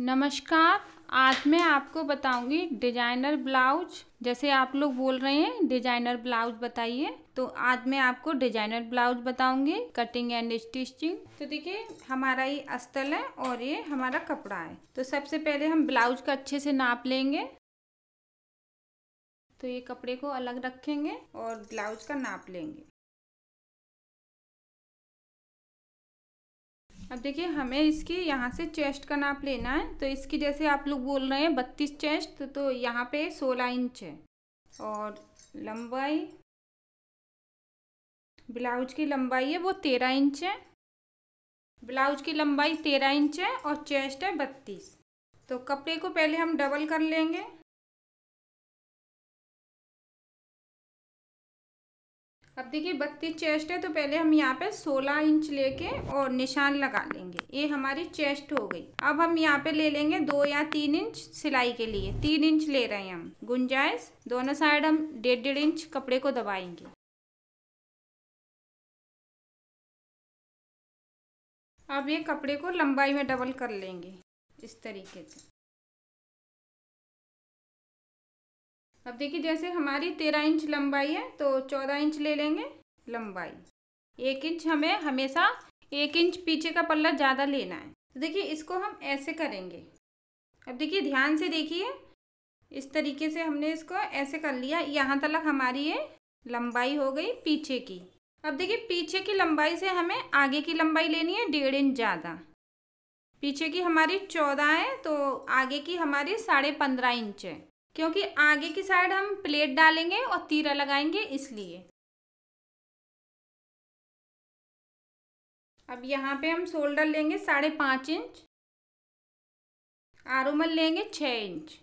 नमस्कार, आज मैं आपको बताऊंगी डिजाइनर ब्लाउज। जैसे आप लोग बोल रहे हैं डिजाइनर ब्लाउज बताइए, तो आज मैं आपको डिजाइनर ब्लाउज बताऊंगी, कटिंग एंड स्टिचिंग। तो देखिए हमारा ये अस्तर है और ये हमारा कपड़ा है। तो सबसे पहले हम ब्लाउज का अच्छे से नाप लेंगे। तो ये कपड़े को अलग रखेंगे और ब्लाउज का नाप लेंगे। अब देखिए हमें इसकी यहाँ से चेस्ट का नाप लेना है। तो इसकी जैसे आप लोग बोल रहे हैं 32 चेस्ट, तो यहाँ पे 16 इंच है। और लंबाई, ब्लाउज की लंबाई है वो 13 इंच है। ब्लाउज की लंबाई 13 इंच है और चेस्ट है 32। तो कपड़े को पहले हम डबल कर लेंगे। अब देखिए 32 चेस्ट है, तो पहले हम यहाँ पे 16 इंच लेके और निशान लगा लेंगे। ये हमारी चेस्ट हो गई। अब हम यहाँ पे ले लेंगे 2 या 3 इंच सिलाई के लिए। 3 इंच ले रहे हैं हम, गुंजाइश। दोनों साइड हम 1.5 इंच कपड़े को दबाएंगे। अब ये कपड़े को लंबाई में डबल कर लेंगे इस तरीके से। अब देखिए जैसे हमारी 13 इंच लंबाई है, तो 14 इंच ले लेंगे लंबाई। 1 इंच हमें हमेशा 1 इंच पीछे का पल्ला ज़्यादा लेना है। तो देखिए इसको हम ऐसे करेंगे। अब देखिए ध्यान से देखिए, इस तरीके से हमने इसको ऐसे कर लिया। यहाँ तक हमारी ये लंबाई हो गई पीछे की। अब देखिए पीछे की लंबाई से हमें आगे की लंबाई लेनी है 1.5 इंच ज़्यादा। पीछे की हमारी 14 है, तो आगे की हमारी 15.5 इंच है, क्योंकि आगे की साइड हम प्लेट डालेंगे और तीरा लगाएंगे इसलिए। अब यहाँ पे हम शोल्डर लेंगे 5.5 इंच, आरुमल लेंगे 6 इंच।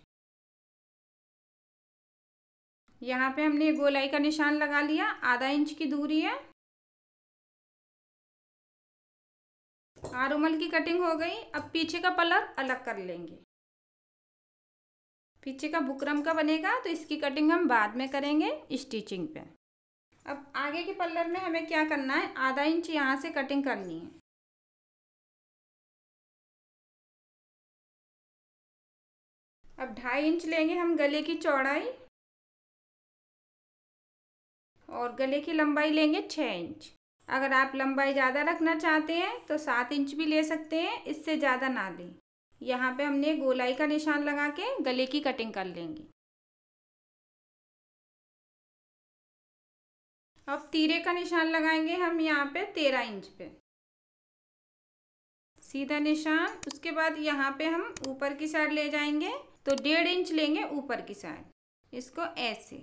यहाँ पे हमने गोलाई का निशान लगा लिया, आधा इंच की दूरी है। आरुमल की कटिंग हो गई। अब पीछे का पल्लर अलग कर लेंगे। पीछे का बुकरम का बनेगा, तो इसकी कटिंग हम बाद में करेंगे स्टिचिंग पे। अब आगे के पल्लर में हमें क्या करना है, आधा इंच यहाँ से कटिंग करनी है। अब 2.5 इंच लेंगे हम गले की चौड़ाई और गले की लंबाई लेंगे 6 इंच। अगर आप लंबाई ज़्यादा रखना चाहते हैं तो 7 इंच भी ले सकते हैं, इससे ज़्यादा ना लें। यहाँ पे हमने गोलाई का निशान लगा के गले की कटिंग कर लेंगे। अब तीरे का निशान लगाएंगे हम यहाँ पे 13 इंच पे, सीधा निशान। उसके बाद यहाँ पे हम ऊपर की साइड ले जाएंगे, तो 1.5 इंच लेंगे ऊपर की साइड, इसको ऐसे।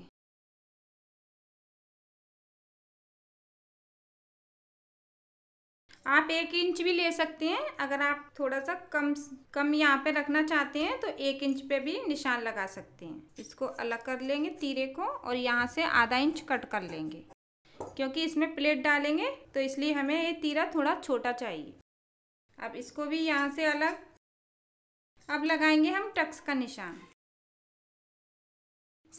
आप 1 इंच भी ले सकते हैं, अगर आप थोड़ा सा कम यहाँ पे रखना चाहते हैं तो 1 इंच पे भी निशान लगा सकते हैं। इसको अलग कर लेंगे तीरे को और यहाँ से आधा इंच कट कर लेंगे, क्योंकि इसमें प्लेट डालेंगे तो इसलिए हमें ये तीरा थोड़ा छोटा चाहिए। अब इसको भी यहाँ से अलग। अब लगाएंगे हम टक्स का निशान।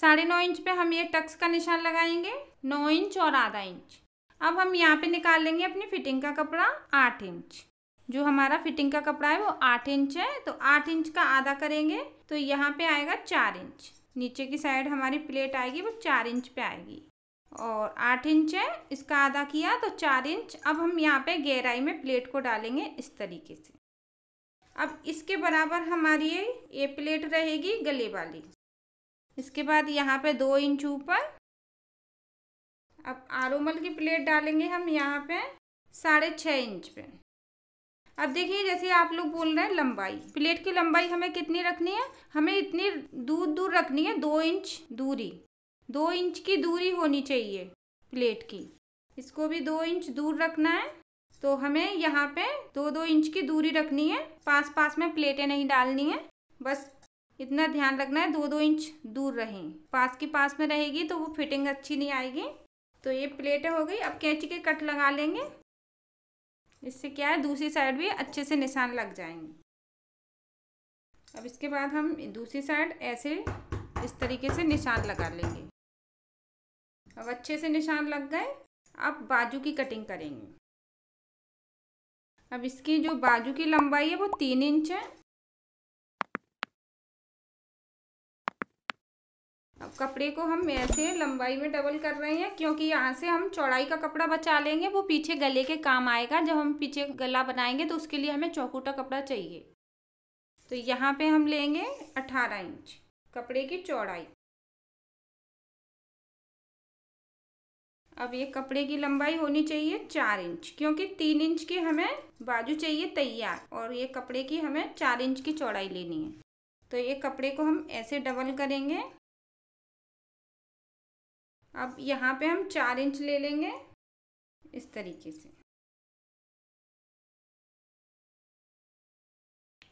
9.5 इंच पे हम ये टक्स का निशान लगाएंगे, 9 इंच और आधा इंच। अब हम यहाँ पे निकाल लेंगे अपनी फिटिंग का कपड़ा 8 इंच। जो हमारा फिटिंग का कपड़ा है वो 8 इंच है, तो 8 इंच का आधा करेंगे तो यहाँ पे आएगा 4 इंच। नीचे की साइड हमारी प्लेट आएगी वो 4 इंच पे आएगी, और 8 इंच है, इसका आधा किया तो 4 इंच। अब हम यहाँ पे गहराई में प्लेट को डालेंगे इस तरीके से। अब इसके बराबर हमारी ये प्लेट रहेगी गले वाली। इसके बाद यहाँ पे 2 इंच ऊपर। अब आरोमल की प्लेट डालेंगे हम यहाँ पे 6.5 इंच पे। अब देखिए जैसे आप लोग बोल रहे हैं लंबाई, प्लेट की लंबाई हमें कितनी रखनी है, हमें इतनी दूर रखनी है। 2 इंच दूरी, 2 इंच की दूरी होनी चाहिए प्लेट की। इसको भी 2 इंच दूर रखना है, तो हमें यहाँ पे 2-2 इंच की दूरी रखनी है। पास में प्लेटें नहीं डालनी है, बस इतना ध्यान रखना है 2-2 इंच दूर रहें। पास की पास में रहेगी तो वो फिटिंग अच्छी नहीं आएगी। तो ये प्लेटें हो गई। अब कैंची के कट लगा लेंगे, इससे क्या है दूसरी साइड भी अच्छे से निशान लग जाएंगे। अब इसके बाद हम दूसरी साइड ऐसे इस तरीके से निशान लगा लेंगे। अब अच्छे से निशान लग गए। अब बाजू की कटिंग करेंगे। अब इसकी जो बाजू की लंबाई है वो 3 इंच है। कपड़े को हम ऐसे लंबाई में डबल कर रहे हैं क्योंकि यहाँ से हम चौड़ाई का कपड़ा बचा लेंगे, वो पीछे गले के काम आएगा। जब हम पीछे गला बनाएंगे तो उसके लिए हमें चौकोटा कपड़ा चाहिए। तो यहाँ पे हम लेंगे 18 इंच कपड़े की चौड़ाई। अब ये कपड़े की लंबाई होनी चाहिए 4 इंच, क्योंकि 3 इंच की हमें बाजू चाहिए तैयार और ये कपड़े की हमें 4 इंच की चौड़ाई लेनी है। तो ये कपड़े को हम ऐसे डबल करेंगे। अब यहाँ पे हम 4 इंच ले लेंगे इस तरीके से।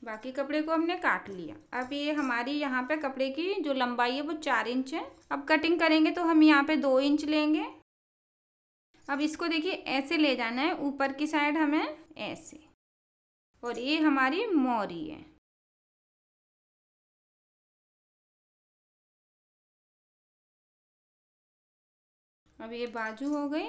बाकी कपड़े को हमने काट लिया। अब ये हमारी यहाँ पे कपड़े की जो लंबाई है वो 4 इंच है। अब कटिंग करेंगे तो हम यहाँ पे 2 इंच लेंगे। अब इसको देखिए ऐसे ले जाना है ऊपर की साइड हमें ऐसे, और ये हमारी मोरी है। अब ये बाजू हो गई,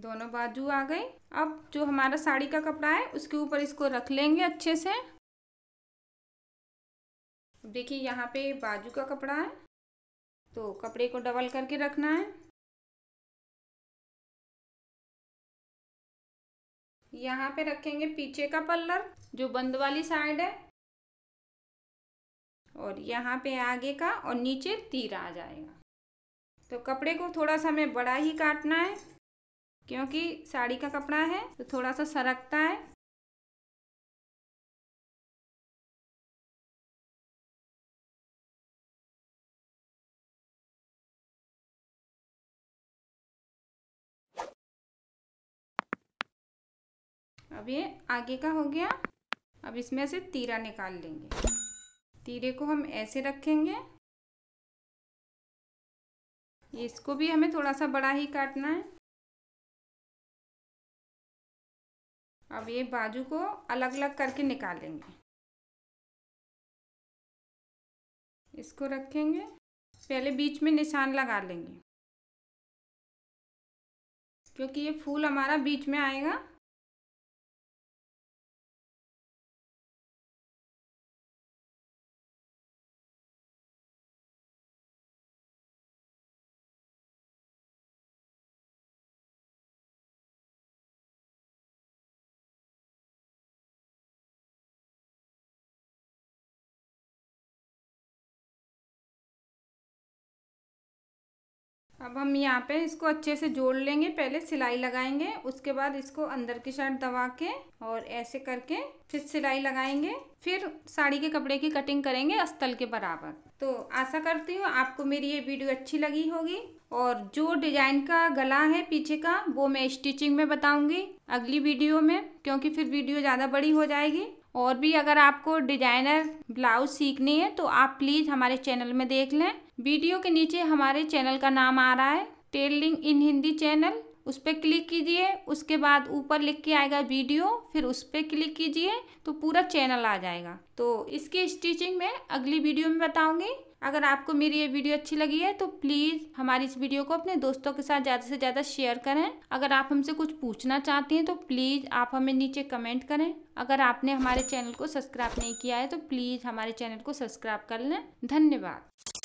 दोनों बाजू आ गई। अब जो हमारा साड़ी का कपड़ा है उसके ऊपर इसको रख लेंगे अच्छे से। देखिए यहाँ पे बाजू का कपड़ा है तो कपड़े को डबल करके रखना है। यहाँ पे रखेंगे पीछे का पल्लर जो बंद वाली साइड है, और यहाँ पे आगे का और नीचे तीर आ जाएगा। तो कपड़े को थोड़ा सा हमें बड़ा ही काटना है क्योंकि साड़ी का कपड़ा है तो थोड़ा सा सरकता है। अब ये आगे का हो गया। अब इसमें से तीरा निकाल लेंगे। तीरे को हम ऐसे रखेंगे। इसको भी हमें थोड़ा सा बड़ा ही काटना है। अब ये बाजू को अलग अलग करके निकालेंगे। इसको रखेंगे, पहले बीच में निशान लगा लेंगे क्योंकि ये फूल हमारा बीच में आएगा। अब हम यहाँ पे इसको अच्छे से जोड़ लेंगे। पहले सिलाई लगाएंगे, उसके बाद इसको अंदर की साइड दबा के और ऐसे करके फिर सिलाई लगाएंगे, फिर साड़ी के कपड़े की कटिंग करेंगे अस्तल के बराबर। तो आशा करती हूँ आपको मेरी ये वीडियो अच्छी लगी होगी। और जो डिजाइन का गला है पीछे का वो मैं स्टिचिंग में बताऊँगी अगली वीडियो में, क्योंकि फिर वीडियो ज़्यादा बड़ी हो जाएगी। और भी अगर आपको डिजाइनर ब्लाउज सीखनी है तो आप प्लीज़ हमारे चैनल में देख लें। वीडियो के नीचे हमारे चैनल का नाम आ रहा है टेलरिंग इन हिंदी चैनल, उस पर क्लिक कीजिए। उसके बाद ऊपर लिख के आएगा वीडियो, फिर उस पर क्लिक कीजिए तो पूरा चैनल आ जाएगा। तो इसकी स्टिचिंग मैं अगली वीडियो में बताऊंगी। अगर आपको मेरी ये वीडियो अच्छी लगी है तो प्लीज़ हमारी इस वीडियो को अपने दोस्तों के साथ ज़्यादा से ज़्यादा शेयर करें। अगर आप हमसे कुछ पूछना चाहती हैं तो प्लीज़ आप हमें नीचे कमेंट करें। अगर आपने हमारे चैनल को सब्सक्राइब नहीं किया है तो प्लीज़ हमारे चैनल को सब्सक्राइब कर लें। धन्यवाद।